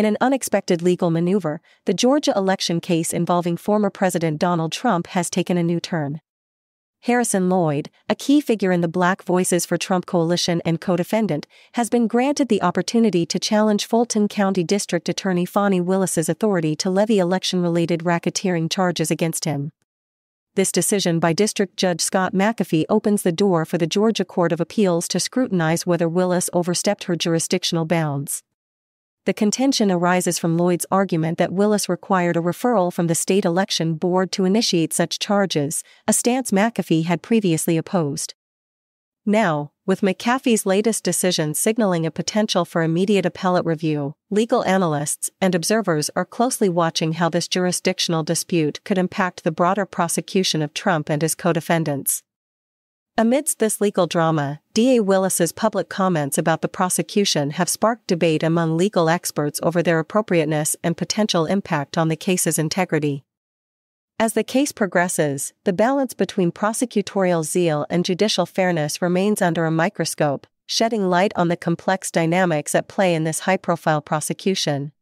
In an unexpected legal maneuver, the Georgia election case involving former President Donald Trump has taken a new turn. Harrison Lloyd, a key figure in the Black Voices for Trump coalition and co-defendant, has been granted the opportunity to challenge Fulton County District Attorney Fani Willis's authority to levy election-related racketeering charges against him. This decision by District Judge Scott McAfee opens the door for the Georgia Court of Appeals to scrutinize whether Willis overstepped her jurisdictional bounds. The contention arises from Lloyd's argument that Willis required a referral from the state election board to initiate such charges, a stance McAfee had previously opposed. Now, with McAfee's latest decision signaling a potential for immediate appellate review, legal analysts and observers are closely watching how this jurisdictional dispute could impact the broader prosecution of Trump and his co-defendants. Amidst this legal drama, DA Willis's public comments about the prosecution have sparked debate among legal experts over their appropriateness and potential impact on the case's integrity. As the case progresses, the balance between prosecutorial zeal and judicial fairness remains under a microscope, shedding light on the complex dynamics at play in this high-profile prosecution.